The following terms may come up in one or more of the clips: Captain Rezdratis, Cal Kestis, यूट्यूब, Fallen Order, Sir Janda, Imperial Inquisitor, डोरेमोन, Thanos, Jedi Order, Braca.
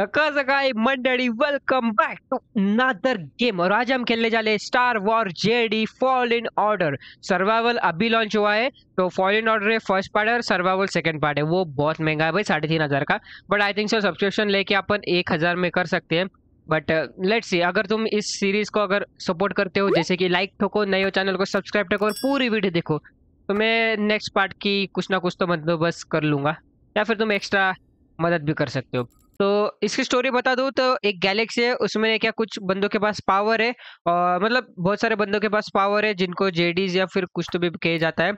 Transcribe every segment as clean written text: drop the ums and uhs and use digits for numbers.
मंडली welcome back to another game. और आज हम खेलने जा रहे हैं star war Jedi fallen order. Survival अभी लॉन्च हुआ है, तो फॉलन ऑर्डर है फर्स्ट पार्ट है और सर्वाइवल सेकंड पार्ट है। वो बहुत महंगा है भाई, 35,000 का, but I think sir subscription लेके अपन 1,000 में कर सकते हैं। बट लेट्स सी, अगर तुम इस सीरीज को अगर सपोर्ट करते हो जैसे कि लाइक ठोको, नए हो चैनल को सब्सक्राइब ठोको और पूरी वीडियो देखो, तो मैं नेक्स्ट पार्ट की कुछ ना कुछ तो बंदोबस्त कर लूँगा या फिर तुम एक्स्ट्रा मदद भी कर सकते हो। तो इसकी स्टोरी बता दूं तो एक गैलेक्सी है, उसमें क्या कुछ बंदों के पास पावर है, और मतलब बहुत सारे बंदों के पास पावर है जिनको जेडीज या फिर कुछ तो भी कहा जाता है।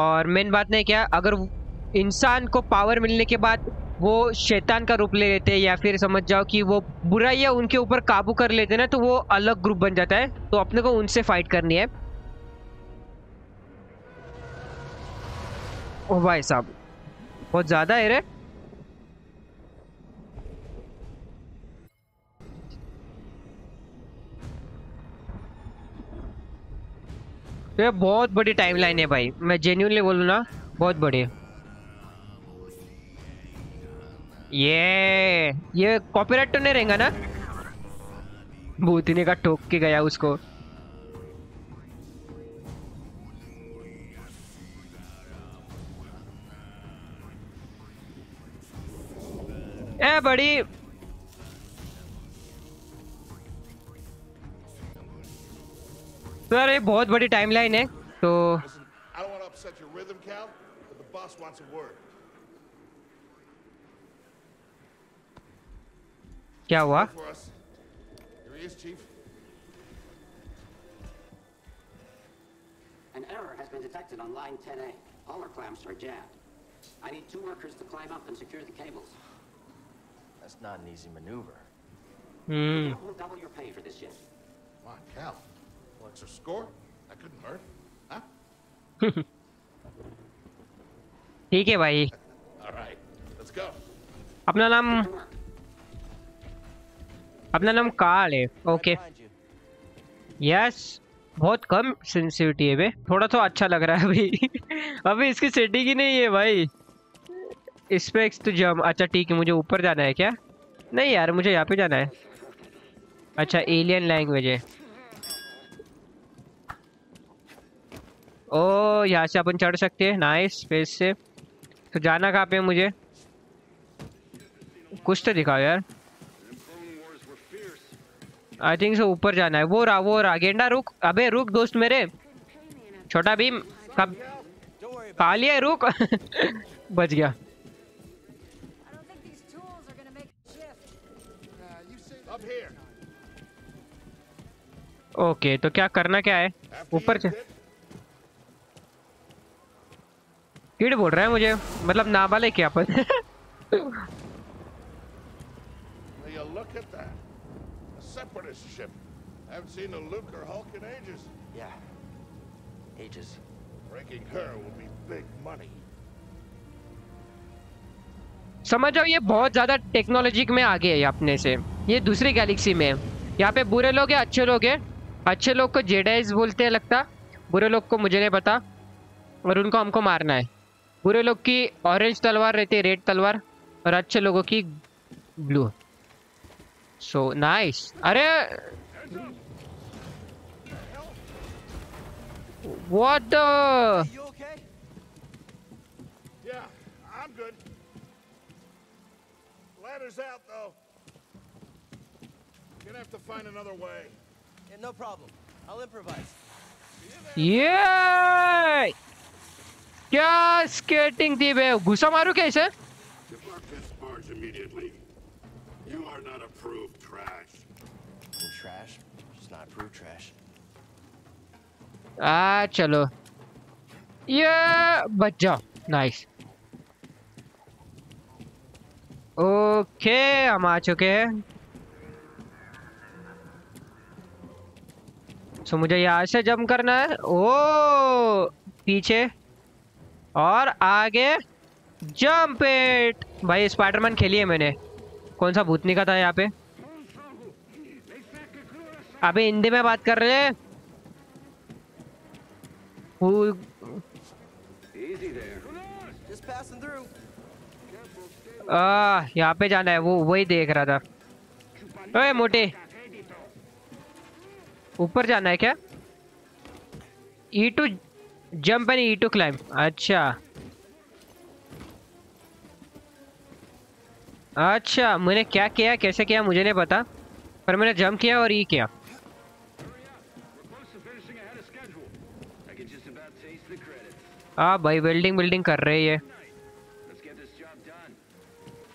और मेन बात नहीं क्या, अगर इंसान को पावर मिलने के बाद वो शैतान का रूप ले लेते हैं या फिर समझ जाओ कि वो बुराइयाँ उनके ऊपर काबू कर लेते हैं ना, तो वो अलग ग्रुप बन जाता है। तो अपने को उनसे फाइट करनी है। ओ भाई साहब, बहुत ज़्यादा है रे। ये बहुत बड़ी टाइमलाइन है भाई, मैं जेन्युइनली बोलूँ ना, बहुत बड़ी। ये कॉपीराइट तो नहीं रहेगा ना? भूतनी का ठोक के गया उसको। ए बड़ी सर, ये बहुत बड़ी टाइमलाइन है। तो क्या हुआ? An error has been detected on line 10A. All our clamps are jammed. I need 2 workers to climb up and secure the cables. That's not an easy maneuver. We'll double your pay for this shit. Come on, Cal. Extra score? That couldn't hurt, huh? ठीक है भाई। अपना नाम काल है। Okay yes, बहुत कम sensitivity है बे, थोड़ा तो अच्छा लग रहा है अभी। अभी इसकी सेटिंग ही नहीं है भाई। स्पेक्स तो जम, अच्छा ठीक है। मुझे ऊपर जाना है क्या? नहीं यार, मुझे यहाँ पे जाना है। अच्छा एलियन लैंग्वेज है। ओ यहाँ से अपन चढ़ सकते हैं, नाइस। स्पेस से तो जाना कहाँ पे है? मुझे कुछ तो दिखाओ यार। आई थिंक सो ऊपर जाना है। वो रहा गेंडा, रुक। अबे रुक दोस्त मेरे, छोटा भीम कब खा लिया, रुक। बच गया। ओके तो क्या करना क्या है? ऊपर से कीड़ बोल रहा है मुझे, मतलब नाबाले क्या पर। समझ जाओ ये बहुत ज्यादा टेक्नोलॉजी में आगे है अपने से। ये दूसरी गैलेक्सी में है। यहाँ पे बुरे लोग हैं, अच्छे लोग हैं। अच्छे लोग को जेडाइज बोलते हैं लगता, बुरे लोग को मुझे नहीं पता, और उनको हमको मारना है। बुरे लोग की ऑरेंज तलवार रहती है, रेड तलवार, और अच्छे लोगों की ब्लू। So nice. अरे व्हाट द, ये क्या स्केटिंग थी बे। घुसा मारू कैसे? चलो ये बच जाओ, नाइस। ओके हम आ चुके हैं। सो मुझे यहाँ से जंप करना है। ओ पीछे और आगे जंप इट। भाई स्पाइडरमैन खेली है मैंने। कौन सा भूतनी का था यहाँ पे? अबे हिंदी में बात कर रहे हैं। यहाँ पे जाना है, वो वही देख रहा था। ओए मोटे, ऊपर जाना है क्या? E to jump and E to climb, अच्छा अच्छा। मैंने क्या किया, कैसे किया मुझे नहीं पता, पर मैंने जंप किया और ई किया। हाँ भाई, वेल्डिंग बिल्डिंग कर रही है।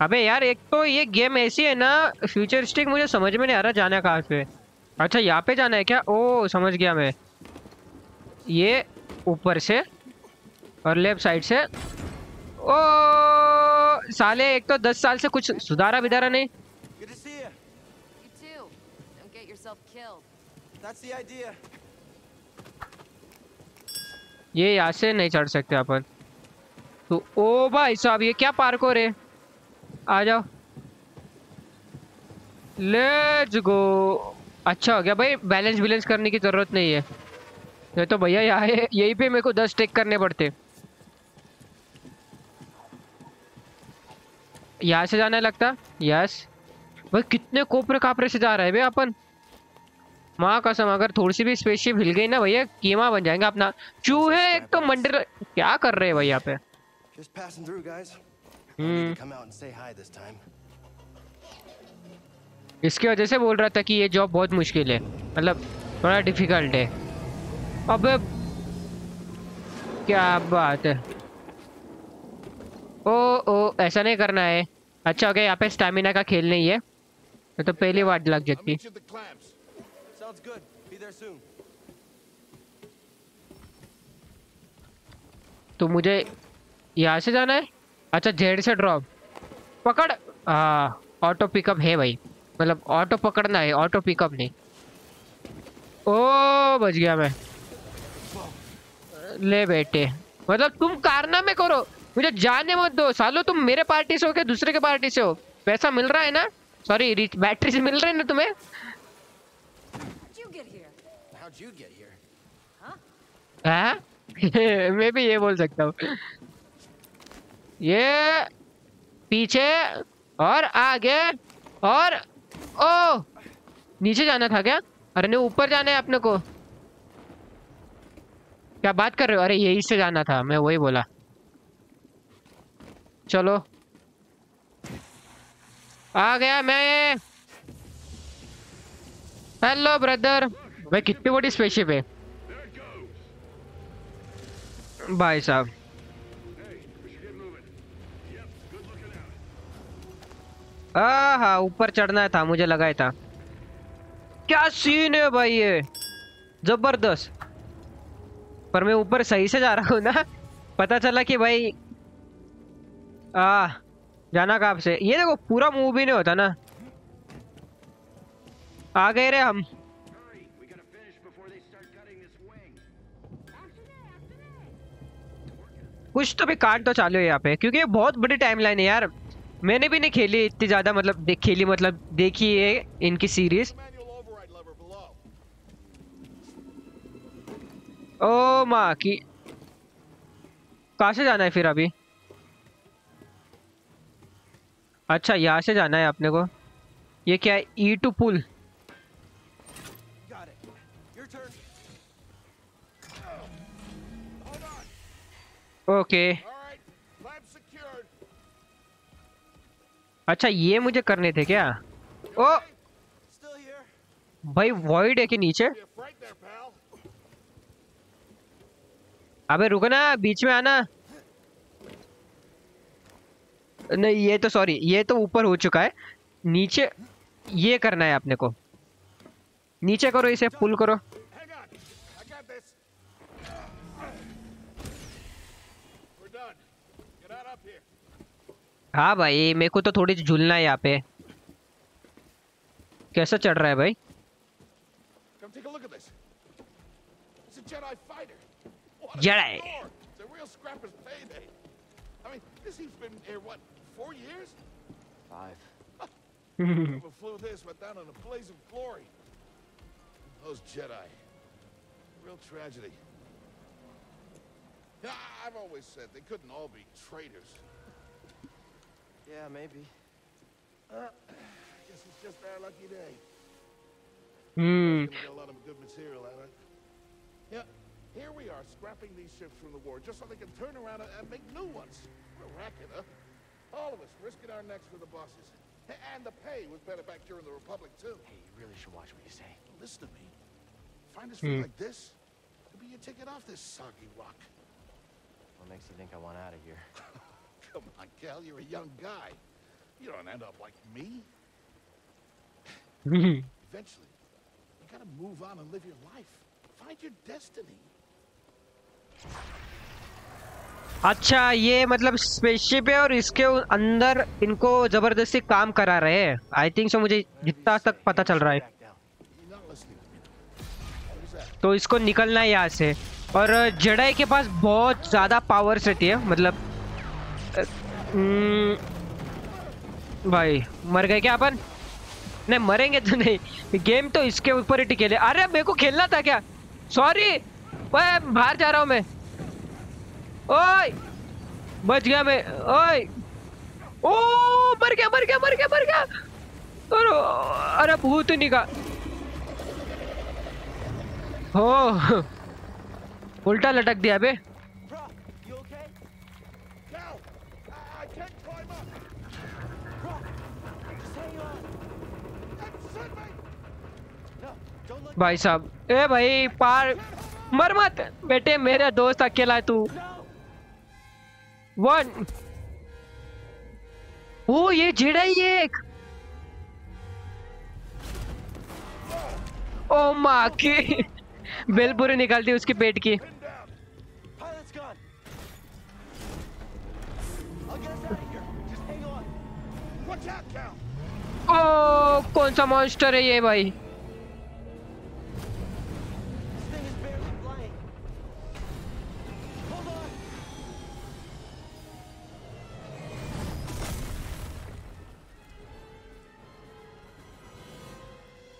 अबे यार, एक तो ये गेम ऐसी है ना फ्यूचरिस्टिक, मुझे समझ में नहीं आ रहा जाना कहाँ पे। अच्छा यहाँ पे जाना है क्या? ओ समझ गया मैं, ये ऊपर से और लेफ्ट साइड से। ओ साले, एक तो 10 साल से कुछ सुधारा बिधारा नहीं। ये यहाँ से नहीं चढ़ सकते अपन तो। ओ भाई साहब, ये क्या पार्क हो रहे? आ जाओ, लेट्स गो। अच्छा हो गया भाई, बैलेंस बैलेंस करने की जरूरत नहीं है। ये तो भैया यहाँ है, यहीं पे मेरे को 10 टेक करने पड़ते। यहाँ से जाना लगता, यस। भाई कितने कोपरे कापरे से जा रहे हैं भाई अपन। माँ कसम, अगर थोड़ी सी भी स्पेसशिप हिल गई ना भैया, कीमा बन जाएंगे अपना। चूहे एक तो मंडर, क्या कर रहे हैं भाई यहाँ पे। इसकी वजह से बोल रहा था कि ये जॉब बहुत मुश्किल है, मतलब थोड़ा डिफिकल्ट है। अबे क्या बात है। ओ ओ, ऐसा नहीं करना है। अच्छा हो गया, यहाँ पे स्टैमिना का खेल नहीं है, तो पहली वाट लग जाती। तो मुझे यहाँ से जाना है। अच्छा, जेड से ड्रॉप पकड़। हाँ, ऑटो पिकअप है भाई, मतलब ऑटो पकड़ना है, ऑटो पिकअप नहीं। ओ बच गया मैं। ले बेटे, मतलब तुम कारनामे करो, मुझे जाने मत दो सालो। तुम मेरे पार्टी से हो क्या दूसरे के पार्टी से हो? पैसा मिल रहा है ना, सॉरी बैटरी से मिल रहे हैं ना तुम्हें। हाँ मैं भी ये बोल सकता हूँ। ये पीछे और आगे और ओ, नीचे जाना था क्या? अरे नहीं, ऊपर जाना है अपने को। क्या बात कर रहे हो? अरे यही से जाना था, मैं वही बोला। चलो आ गया मैं। Hello brother. भाई कितनी बड़ी स्पेसशिप है भाई साहब। हाँ, ऊपर चढ़ना था, मुझे लगा था। क्या सीन है भाई, ये जबरदस्त। पर मैं ऊपर सही से जा रहा हूँ ना, पता चला कि भाई जाना कहाँ से। ये देखो, पूरा मूव भी नहीं होता ना। आ गए रे हम। कुछ तो भी काट तो चालू है यहाँ पे, क्योंकि ये बहुत बड़ी टाइमलाइन है यार। मैंने भी नहीं खेली इतनी ज्यादा, मतलब खेली मतलब देखी है इनकी सीरीज। ओ माँ की, कहाँ से जाना है फिर अभी? अच्छा यहाँ से जाना है अपने को। ये क्या है? ई टू पुल। ओके अच्छा, ये मुझे करने थे क्या? ओ भाई, वॉइड है कि नीचे? अबे रुकना, बीच में आना नहीं। ये तो सॉरी, ये तो ऊपर हो चुका है। नीचे ये करना है आपने को, नीचे करो, इसे पुल करो। हाँ भाई, मेरे को तो थोड़ी झूलना है यहाँ पे। कैसा चढ़ रहा है भाई? Jedi. It's a real scrapper's payday. I mean, this he's been here what 4 years? 5. Never flew this but down on a blaze of glory. Those Jedi. Real tragedy. I've always said they couldn't all be traitors. Yeah, maybe. Guess it's just our lucky day. Hmm. Get a lot of good material out of it. Yep. Here we are, scrapping these ships from the war just so they can turn around and make new ones. We're racking, huh? All of us risking our necks for the bosses. And the pay was better back during the Republic, too. Hey, you really should watch what you say. Listen to me. Find a street like this, it'll be your ticket off this soggy rock. What makes you think I want out of here? Come on, Cal, you're a young guy. You don't end up like me. Eventually, you gotta move on and live your life. Find your destiny. अच्छा, ये मतलब spaceship है और इसके अंदर इनको जबरदस्ती काम करा रहे हैं। आई थिंक सो, मुझे जितना तक पता चल रहा है। तो इसको निकलना है यहाँ से। और जेडाई के पास बहुत ज़्यादा पावर्स रहती है। मतलब भाई मर गए क्या अपन? नहीं मरेंगे तो नहीं, गेम तो इसके ऊपर ही टिकेले। अरे मेरे को खेलना था क्या? सॉरी, बाहर जा रहा हूँ मैं। ओए बच गया मैं। ओए ओ मर गया मर गया मर गया मर गया। अरे भूत निकाल। हो उल्टा लटक दिया बे। भाई साहब, ए भाई पार मर मत बेटे, मेरा दोस्त अकेला है तू। वन ओ ये जेडाई एक। ओ माँ की बेल पूरी निकाल दी उसके पेट की। ओ कौन सा मॉन्स्टर है ये भाई?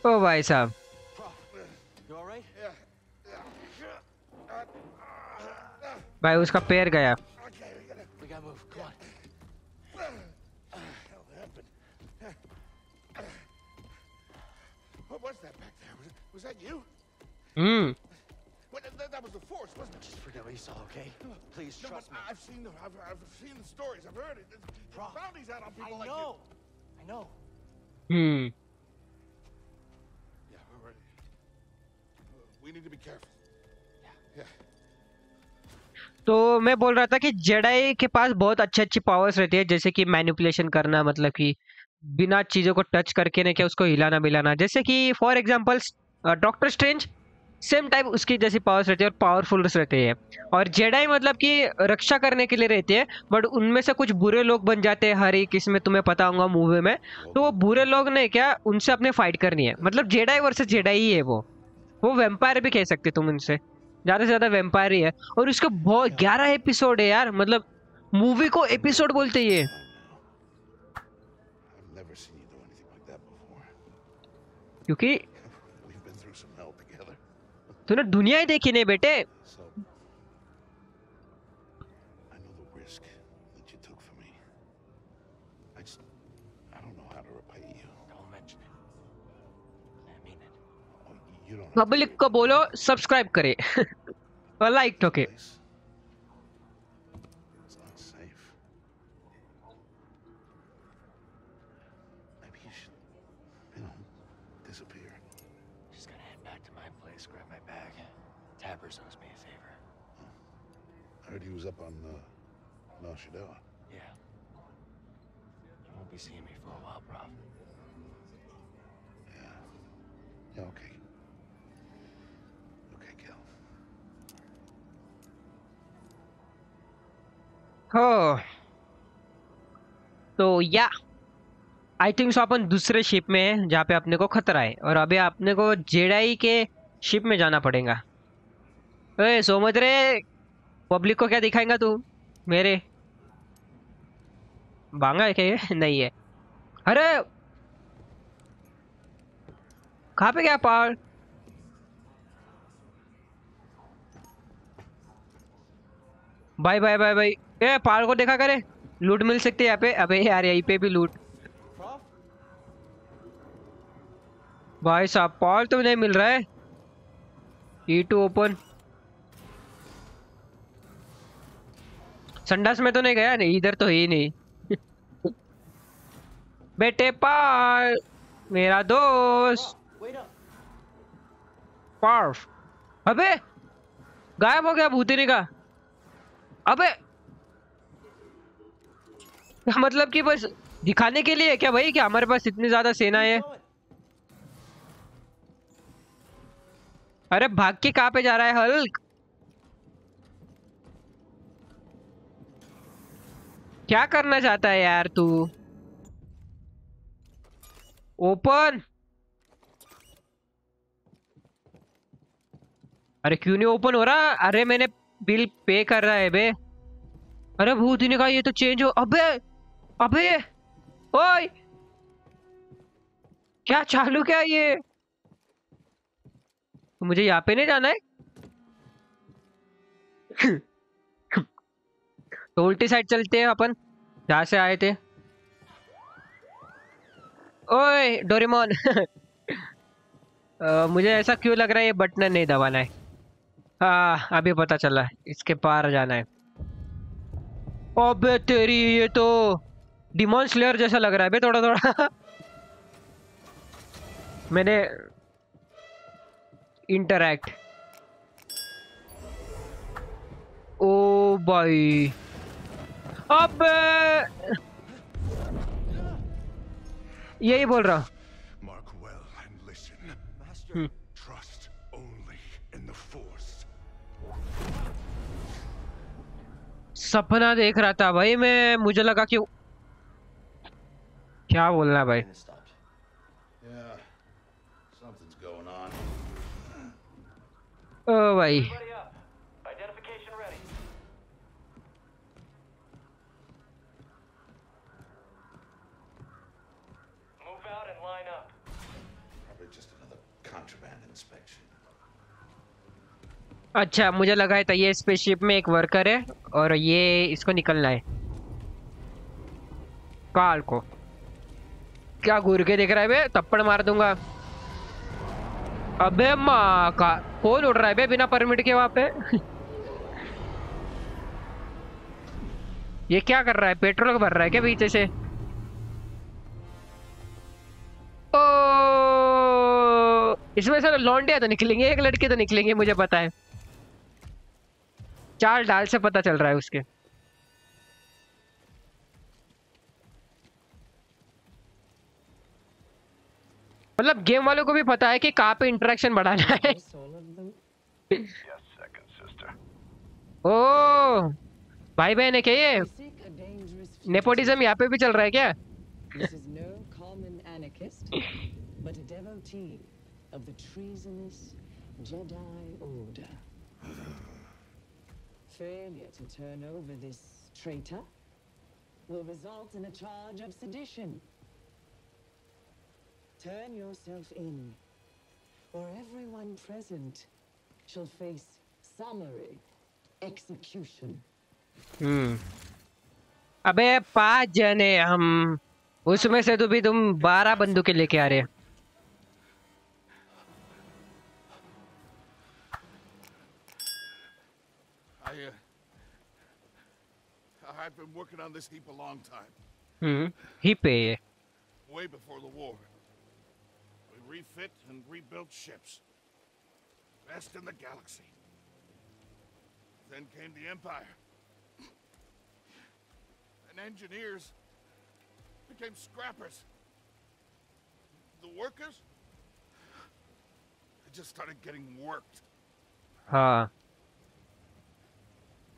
ओ भाई साहब, भाई उसका पैर गया। तो मैं बोल रहा था कि जेडाई के पास बहुत अच्छी अच्छी पावर्स रहती है, जैसे कि मैनिपुलेशन करना, मतलब कि बिना चीज़ों को टच करके ना क्या उसको हिलाना मिलाना। जैसे कि for example doctor strange, same type उसकी जैसी पावर्स रहती है और पावरफुल्स रहती है। और जेडाई मतलब कि रक्षा करने के लिए रहती है, बट उनमें से कुछ बुरे लोग बन जाते हैं हर एक इसमें, तुम्हें पता होगा मूवी में। तो वो बुरे लोग ने क्या, उनसे अपने फाइट करनी है। मतलब जेडाई वर्सेस जेडाई ही है वो वैम्पायर भी कह सकते तुम उनसे, ज़्यादा से ज़्यादा वैम्पायर ही है। और उसका बहुत 11 एपिसोड है यार, मतलब मूवी को एपिसोड बोलते ये। क्योंकि तूने दुनिया ही देखी नहीं बेटे। पब्लिक को बोलो सब्सक्राइब करे और लाइक ठोके। हो तो या आई थिंक सो अपन दूसरे शिप में है जहाँ पे अपने को खतरा है, और अभी अपने को जेडाई के शिप में जाना पड़ेगा। अरे सोमत रे, पब्लिक को क्या दिखाएगा तू? मेरे बांगा है क्या ये? नहीं है। अरे कहाँ पे गया पहाड़? Bye bye bye bye. ए पहाड़ को देखा करे। लूट मिल सकती है यहाँ पे। अबे यार यहीं पे भी लूट। भाई साहब पॉल तो नहीं मिल रहा है। E2 open. संडास में तो नहीं गया, नहीं इधर तो ही नहीं। बेटे पाल मेरा दोस्त पार्फ। अबे गायब हो गया भूतनी का। अबे मतलब कि बस दिखाने के लिए क्या भाई, क्या हमारे पास इतनी ज्यादा सेना है? अरे भाग के कहाँ पे जा रहा है हल्क? क्या करना चाहता है यार तू? ओपन। अरे क्यों नहीं ओपन हो रहा? अरे मैंने बिल पे कर रहा है बे। अरे भूत ने कहा ये तो चेंज हो। अबे अबे ओए क्या चालू क्या ये? मुझे यहाँ पे नहीं जाना है। तो उल्टी साइड चलते हैं अपन जहाँ से आए थे। ओए डोरेमोन। मुझे ऐसा क्यों लग रहा है ये बटन नहीं दबाना है। हाँ अभी पता चला, इसके पार जाना है। अबे तेरी ये तो डिमॉन स्लेयर जैसा लग रहा है बे थोड़ा थोड़ा। मैंने इंटरैक्ट। ओ भाई अबे यही बोल रहा। सपना देख रहा था भाई मैं, मुझे लगा कि क्या बोलना भाई। ओ भाई अच्छा मुझे लगा था ये स्पेसशिप में एक वर्कर है और ये इसको निकलना है। काल को क्या घूर के देख रहा है बे, थप्पड़ मार दूंगा। अबे माँ का कौन उड़ रहा है बे बिना परमिट के वहां पे? ये क्या कर रहा है? पेट्रोल भर रहा है क्या पीछे से? ओ इसमें सारे लौंडे तो निकलेंगे, एक लड़के तो निकलेंगे मुझे पता है। चाल डाल से पता चल रहा है उसके। मतलब गेम वालों को भी पता है कि कहाँ पे इंटरेक्शन बढ़ाना है। ओ भाई बहन है क्या ये? नेपोटिज्म यहाँ पे भी चल रहा है क्या? Turn yourself in, or everyone present shall face summary execution. अबे 5 जने हम, उसमें से तो भी तुम 12 बंदूकें लेके आ रहे। I've been working on this heap a long time. Heap है way before the war. Refit and rebuilt ships. Best in the galaxy. Then came the Empire. And engineers became scrappers. The workers? They just started getting worked. Huh.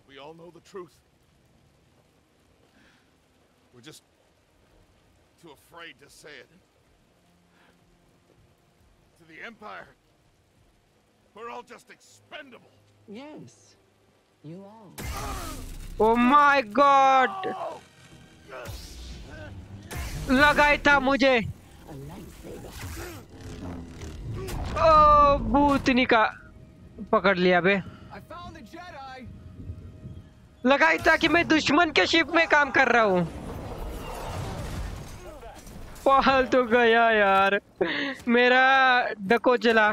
We all know the truth. We're just too afraid to say it. To the Empire. We're all just expendable. Yes, you are. Oh my God! लगाया था मुझे। Oh, भूतनी का पकड़ लिया बे। लगाई ताकि मैं दुश्मन के शिप में काम कर रहा हूँ। पाल तो गया यार, मेरा डको चला।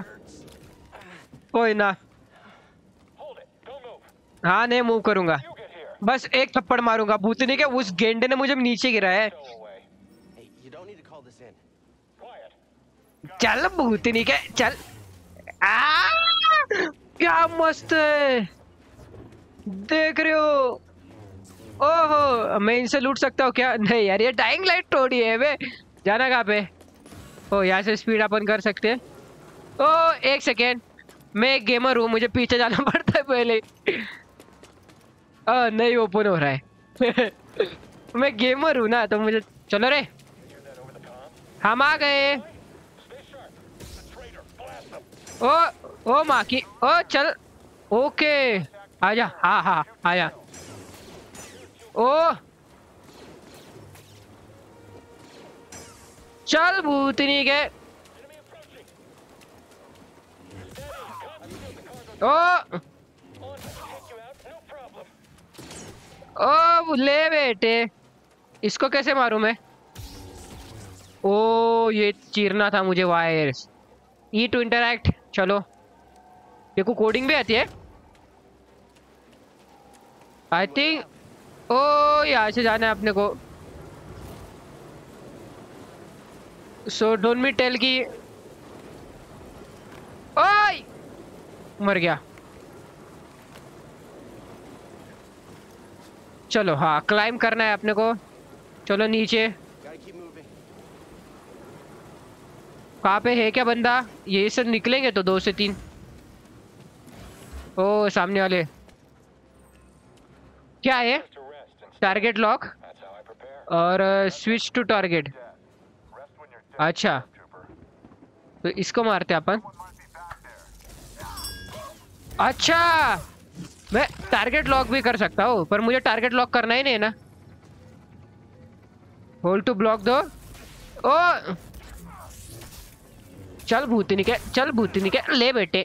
कोई ना, हाँ नहीं मूव करूंगा, बस एक थप्पड़ मारूंगा। भूतनी के उस गेंडे ने मुझे नीचे गिरा है। चल भूतनी के चल। क्या मस्त है, देख रहे हो। ओहो, मैं इनसे लूट सकता हूँ क्या? नहीं यार, ये डाइंग लाइट तोड़ी है वे। जाना कहाँ पे? ओ यहाँ से स्पीड अपन कर सकते हैं। ओ एक सेकेंड, मैं एक गेमर हूँ, मुझे पीछे जाना पड़ता है पहले। नहीं ओपन हो रहा है। मैं गेमर हूँ ना, तो मुझे चलो रे, हम आ गए। ओ माँ की, ओ चल, ओके आजा, हाँ हाँ आया। ओ चल भूतनी के। ओ ओ ले बेटे, इसको कैसे मारूं मैं? ओ ये चीरना था मुझे वायर्स। ई टू इंटरैक्ट, चलो। देखो कोडिंग भी आती है आई थिंक। ओ यहाँ से जाना है अपने को। सो डोंट मी टेल की। ओए मर गया। चलो हाँ, क्लाइम करना है अपने को। चलो नीचे कहाँ पे है क्या बंदा? यही से निकलेंगे तो 2 से 3। ओ सामने वाले क्या है? टारगेट लॉक और स्विच टू टारगेट। अच्छा तो इसको मारते अपन। अच्छा मैं टारगेट लॉक भी कर सकता हूँ, पर मुझे टारगेट लॉक करना ही नहीं है ना। होल्ड टू ब्लॉक दो। ओ चल भूतनी के, चल भूतनी के, ले बेटे।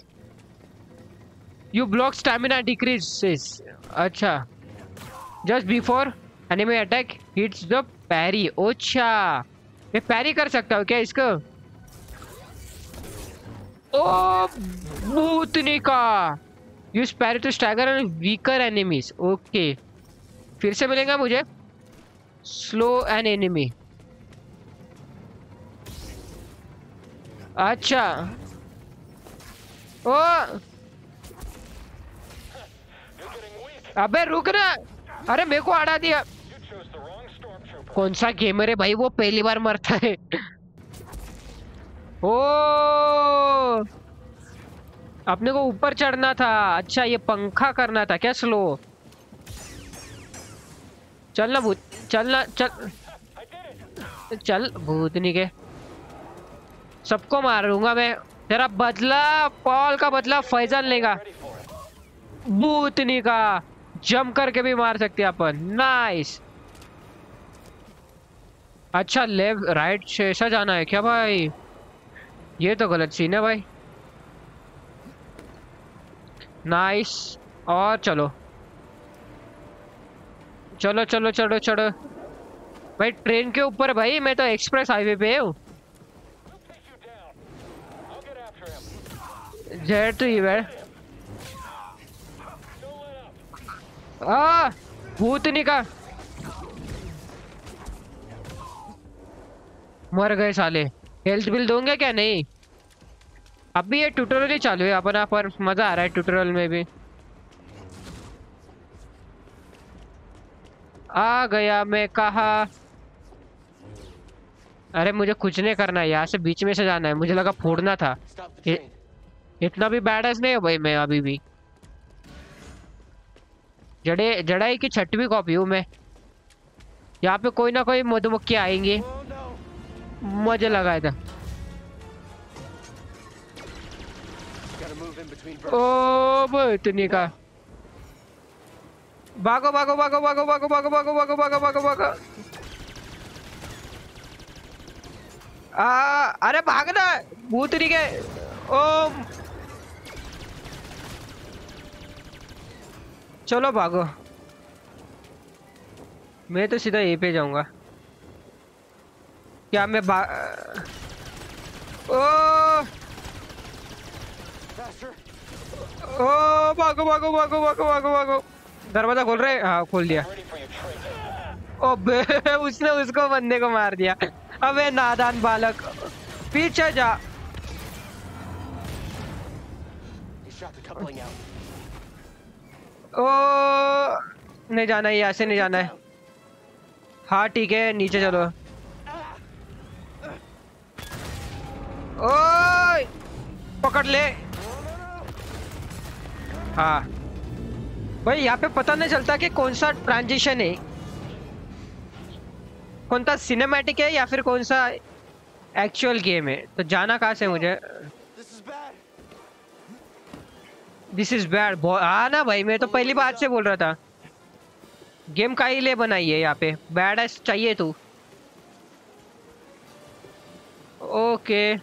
You block stamina decreases. अच्छा just before enemy attack hits the parry. अच्छा मैं पैरी कर सकता हूँ क्या इसको? ओ भूतनी का use parry to stagger and weaker enemies. Okay फिर से मिलेगा मुझे स्लो एन एनिमी। अच्छा ओ अबे रुक ना, अरे मेरे को अड़ा दिया। कौन सा गेमर है भाई, वो पहली बार मरता है। ओ अपने को ऊपर चढ़ना था। अच्छा ये पंखा करना था क्या? स्लो चलना भूत, चलना चल चल भूतनी के। सबको मारूंगा मैं, तेरा बदला, पॉल का बदला फैजल लेगा। भूतनी का जम करके भी मार सकते हैं अपन। नाइस। अच्छा लेफ्ट राइट से ऐसा जाना है क्या भाई? ये तो गलत सीन है भाई। नाइस और चलो चलो चलो चलो चलो भाई। ट्रेन के ऊपर भाई, मैं तो एक्सप्रेस हाईवे पे हूँ। जेड तो भूतनी का मर गए साले। हेल्थ बिल दोगे क्या? नहीं अभी ये ट्यूटोरियल ही चालू है अपना, पर मजा आ रहा है ट्यूटोरियल में भी। आ गया मैं कहा। अरे मुझे कुछ नहीं करना है, यहाँ से बीच में से जाना है। मुझे लगा फोड़ना था। इतना भी बैडअस नहीं है भाई मैं अभी भी। जड़ाई की 6वीं कॉपी हूँ मैं। यहाँ पे कोई ना कोई मधुमक्खी आएंगी। मजा लगाया था। ओ भूतनी का भागो भागो भागो भागो भागो भागो भागो भागो भागो भागो भागो। अरे भागना भूतनी के। ओ चलो भागो। मैं तो सीधा यहीं पे जाऊंगा। क्या मैं ओ भागो भागो भागो भागो भागो भागो। दरवाजा खोल रहे। हाँ खोल दिया। ओबे उसने उसको बंदे को मार दिया। अबे नादान बालक पीछे जा। ओ नहीं जाना है, यहाँ से नहीं जाना है। हाँ ठीक है नीचे चलो। ओ पकड़ ले। हाँ भाई यहाँ पे पता नहीं चलता कि कौन सा ट्रांजिशन है, कौन सा सिनेमैटिक है या फिर कौन सा एक्चुअल गेम है। तो जाना कहाँ से मुझे? This is bad. हाँ ना भाई मैं तो पहली बात से बोल रहा था गेम का ही ले बनाई है। यहाँ पे बैड एस चाहिए तू। ओके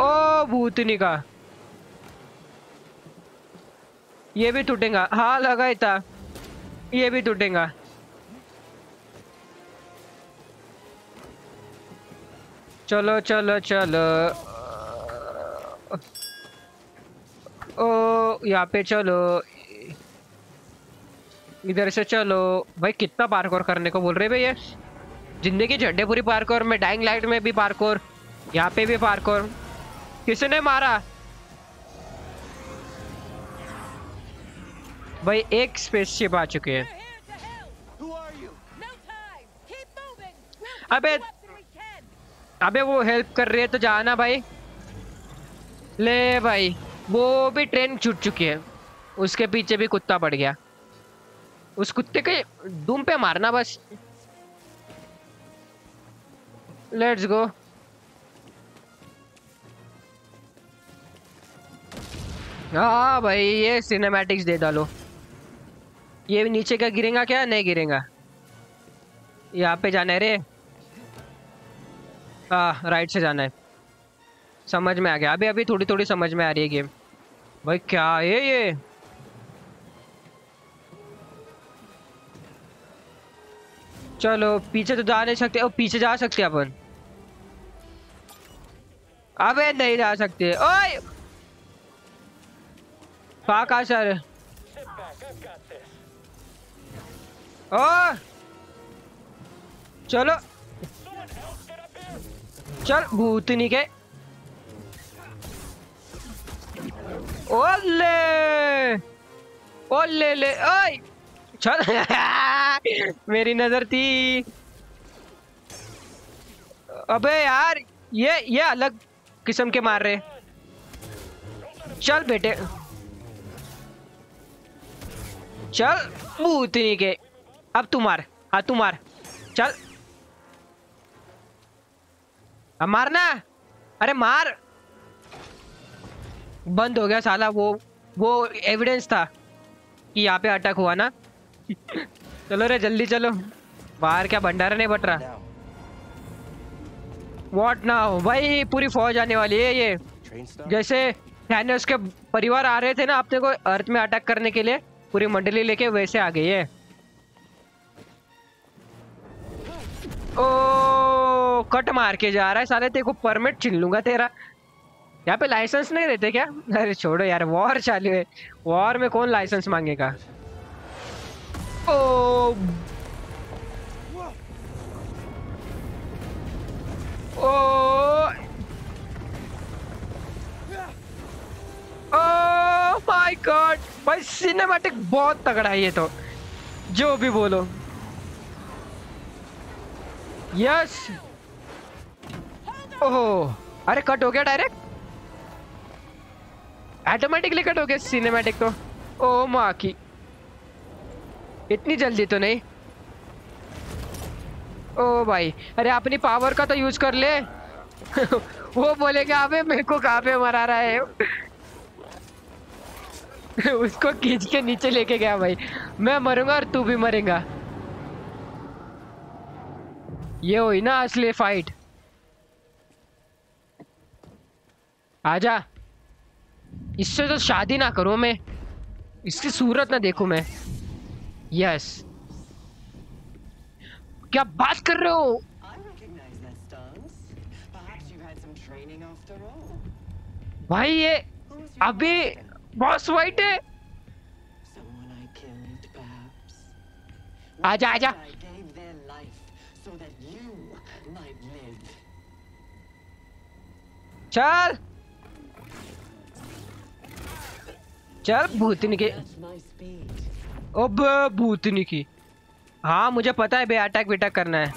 ओ भूतनी का ये भी टूटेगा। हाँ लगा ही था ये भी टूटेगा। चलो चलो चलो ओ यहाँ पे चलो इधर से चलो। भाई कितना पार्कोर करने को बोल रहे भैया। जिंदगी झंडे पूरी पार्कोर में, डाइंग लाइट में भी पार्कोर, यहाँ पे भी पार्कोर। किसने मारा भाई? एक स्पेसशिप आ चुके हैं। अबे अबे वो हेल्प कर रही है तो जाना भाई। ले भाई वो भी ट्रेन छूट चुकी है। उसके पीछे भी कुत्ता पड़ गया। उस कुत्ते के दुम पे मारना बस। Let's go. हाँ भाई ये सिनेमैटिक्स दे डालो। ये भी नीचे का गिरेगा क्या? नहीं गिरेगा। यहाँ पे जाना है रे। हाँ राइट से जाना है। समझ में आ गया। अभी अभी थोड़ी थोड़ी समझ में आ रही है गेम। भाई क्या है ये? चलो पीछे तो जा नहीं सकते। ओ पीछे जा सकते अपन। अबे नहीं जा सकते। ओए पाका सर। ओ चलो चल भूतनी के। ओले ओले ले ओए चल। मेरी नजर थी। अबे यार ये अलग किस्म के मार रहे। चल बेटे चल भूतनी के। अब तू मार। हाँ तू मार। चल अब मारना। अरे मार। बंद हो गया साला। वो एविडेंस था कि यहाँ पे अटैक हुआ ना। चलो रे जल्दी चलो। बाहर क्या भंडारा नहीं बट रहा। What now? भाई पूरी फौज आने वाली है। ये जैसे थानोस के परिवार आ रहे थे ना अपने को अर्थ में अटैक करने के लिए, पूरी मंडली लेके वैसे आ गई है। ओ कट मार के जा रहा है साले। तेरे को परमिट छीन लूंगा तेरा। यहाँ पे लाइसेंस नहीं रहते क्या? अरे छोड़ो यार वॉर चालू है। वॉर में कौन लाइसेंस मांगेगा? Oh oh oh my god. भाई सिनेमैटिक बहुत तगड़ा है ये तो, जो भी बोलो। यस ओह अरे कट हो गया डायरेक्ट। ऑटोमेटिकली कट हो गया सिनेमैटिक तो। ओ माँ की इतनी जल्दी तो नहीं। ओ भाई अरे अपनी पावर का तो यूज कर ले। वो बोलेगा अबे मेरे को कहाँ पे मरा रहा है। उसको खींच के नीचे लेके गया भाई। मैं मरूंगा और तू भी मरेगा। ये हुई ना असली फाइट। आजा। इससे तो शादी ना करूं मैं, इसकी सूरत ना देखूं मैं। यस क्या बात कर रहे हो? भाई ये अभी बॉस वाइट है। आजा आजा। चल चल भूतनी की। अब भूतनी की। हाँ मुझे पता है बे, अटैक विटैक करना है।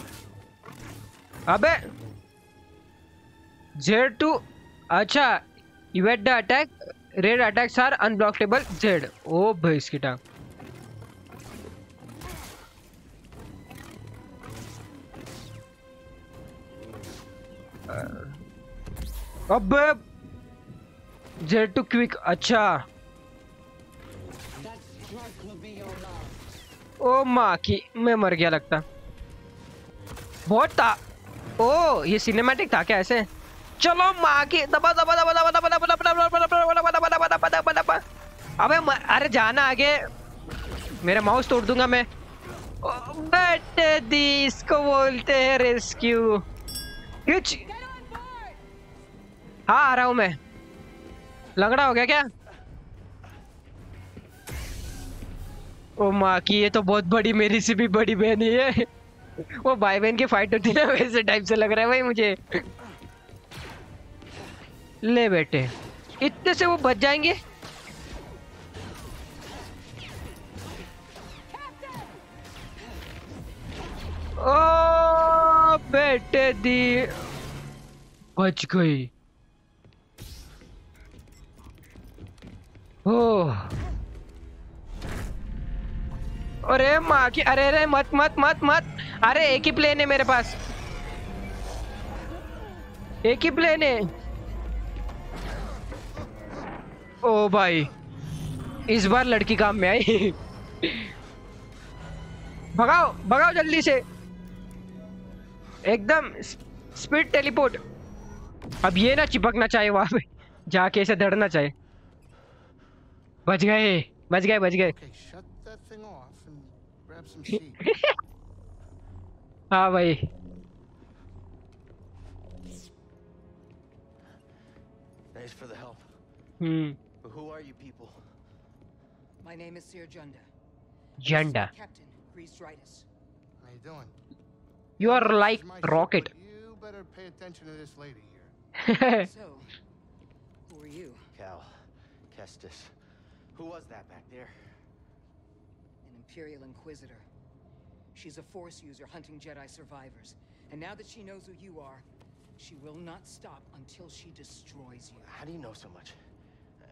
अबे Z2 अच्छा evade the attack, red attacks are unblockable Z। ओ भाई इसकी टांग। अब Z2 क्विक। अच्छा ओ माँ की, मैं मर गया लगता। बहुत था। ओ ये सिनेमैटिक था क्या ऐसे? चलो माँ की, दबा दबा दबा दबा दबा दबा दबा दबा दबा दबा। अबे अरे जाना आगे, मेरा माउस तोड़ दूंगा मैं। बट इसको बोलते हैं रेस्क्यू। कुछ हाँ आ रहा हूँ मैं। लंगड़ा हो गया क्या? ओ माँ की, ये तो बहुत बड़ी, मेरी से भी बड़ी बहन ही है। वो भाई बहन की फाइट होती है ना, वैसे टाइप से लग रहा है भाई मुझे। ले बेटे, इतने से वो बच जाएंगे। ओ बेटे दी, बच गई। ओह अरे माँ की, अरे अरे मत मत मत मत। अरे एक ही प्लेन है मेरे पास, एक ही प्लेन है। ओ भाई इस बार लड़की काम में आई। भगाओ भगाओ जल्दी से, एकदम स्पीड टेलीपोर्ट। अब ये ना चिपकना चाहिए वहां पे जाके, ऐसे धड़ना चाहिए। बच गए बच गए बच गए। हाँ भाई But who are you people? My name is Sir Janda. Janda. Captain Rezdratis. How you doing? You are like rocket. You better pay attention to this lady here. So, who are you? Cal Kestis. Who was that back there? An Imperial Inquisitor. She's a force user hunting Jedi survivors. And now that she knows who you are, she will not stop until she destroys you. How do you know so much?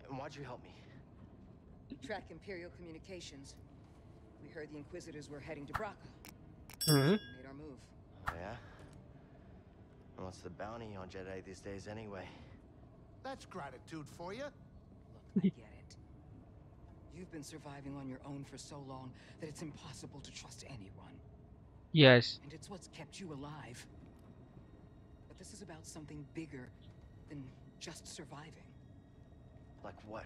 And why'd you help me? Track Imperial communications. We heard the Inquisitors were heading to Braca. So we made our move. Oh, yeah? And what's the bounty on Jedi these days anyway? That's gratitude for you. Look, I get it. You've been surviving on your own for so long that it's impossible to trust anyone. Yes. And it's what's kept you alive. But this is about something bigger than just surviving. Like what?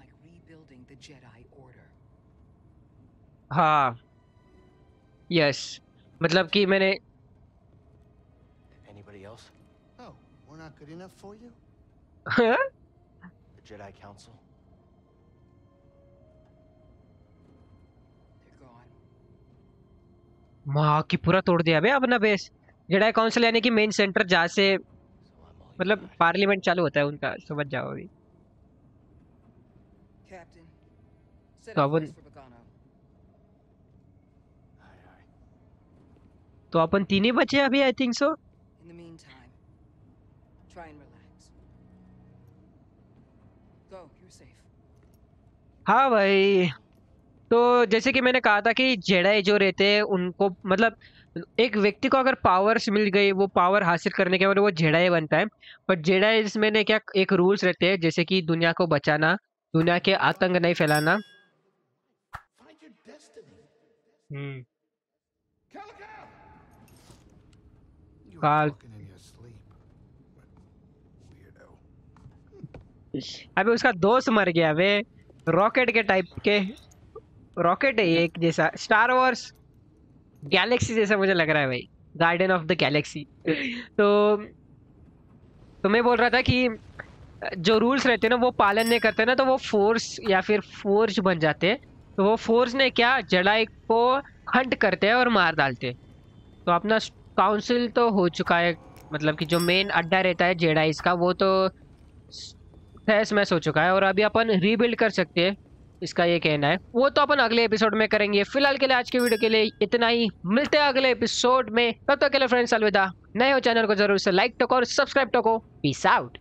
Like rebuilding the Jedi Order. हाँ, yes. मतलब कि मैंने. Anybody else? Oh, we're not good enough for you. The Jedi Council. They're gone. माँ की पूरा तोड़ दिया बे अपना बेस. Jedi Council यानी कि मेन सेंटर जहाँ से मतलब पार्लियामेंट चालू होता है उनका, समझ जाओ अभी। तो अपन तीन ही बचे अभी, आई थिंक सो। हाँ भाई, तो जैसे कि मैंने कहा था कि जेडाई जो रहते हैं उनको मतलब एक व्यक्ति को अगर पावर्स मिल गई, वो पावर हासिल करने के बाद वो जेडाई बनता है। बट जेडाई में क्या एक रूल्स रहते हैं, जैसे कि दुनिया को बचाना, दुनिया के आतंक नहीं फैलाना। अबे उसका दोस्त मर गया वे, रॉकेट के टाइप के। रॉकेट है एक जैसा, स्टार वॉर्स। गैलेक्सी जैसा मुझे लग रहा है भाई, गार्डन ऑफ द गैलेक्सी। तो मैं बोल रहा था कि जो रूल्स रहते हैं ना वो पालन नहीं करते ना तो वो फोर्स या फिर फोर्ज बन जाते हैं। तो वो फोर्स ने क्या जड़ाई को हंट करते हैं और मार डालते हैं। तो अपना काउंसिल तो हो चुका है, मतलब कि जो मेन अड्डा रहता है जेडाइस का वो तो तहस महस हो चुका है और अभी अपन रीबिल्ड कर सकते हैं, इसका ये कहना है। वो तो अपन अगले एपिसोड में करेंगे। फिलहाल के लिए आज के वीडियो के लिए इतना ही, मिलते हैं अगले एपिसोड में। तब तक के लिए फ्रेंड्स अलविदा। नए हो चैनल को जरूर से लाइक टको और सब्सक्राइब टको। Peace out.